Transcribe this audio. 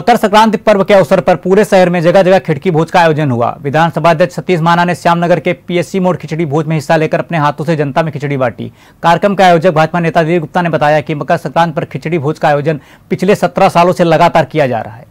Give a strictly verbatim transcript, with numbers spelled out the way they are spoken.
मकर संक्रांति पर्व के अवसर पर पूरे शहर में जगह जगह खिचड़ी भोज का आयोजन हुआ। विधानसभा अध्यक्ष सतीश माना ने श्यामनगर के पीएससी मोड़ खिचड़ी भोज में हिस्सा लेकर अपने हाथों से जनता में खिचड़ी बांटी। कार्यक्रम के आयोजक भाजपा नेता दिव्य गुप्ता ने बताया कि मकर संक्रांति पर खिचड़ी भोज का आयोजन पिछले सत्रह सालों से लगातार किया जा रहा है।